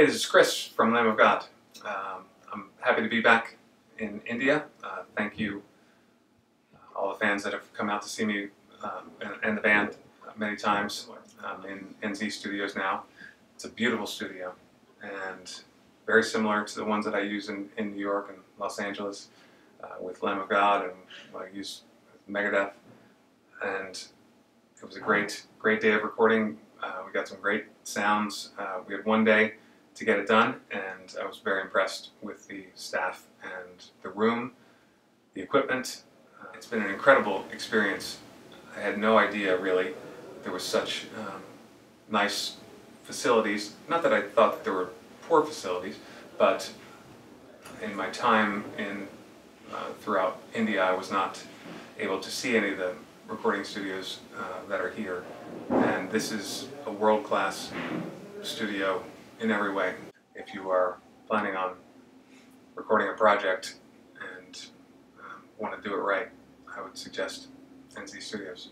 Hey, this is Chris from Lamb of God. I'm happy to be back in India. Thank you, all the fans that have come out to see me and the band many times. I'm in ENZY Studios now. It's a beautiful studio and very similar to the ones that I use in New York and Los Angeles with Lamb of God and what I use with Megadeth. And it was a great day of recording. We got some great sounds. We had one day to get it done, and I was very impressed with the staff and the room, the equipment. It's been an incredible experience. I had no idea, really, there was such nice facilities. Not that I thought that there were poor facilities, but in my time in throughout India, I was not able to see any of the recording studios that are here, and this is a world-class studio in every way. If you are planning on recording a project and want to do it right, I would suggest ENZY Studios.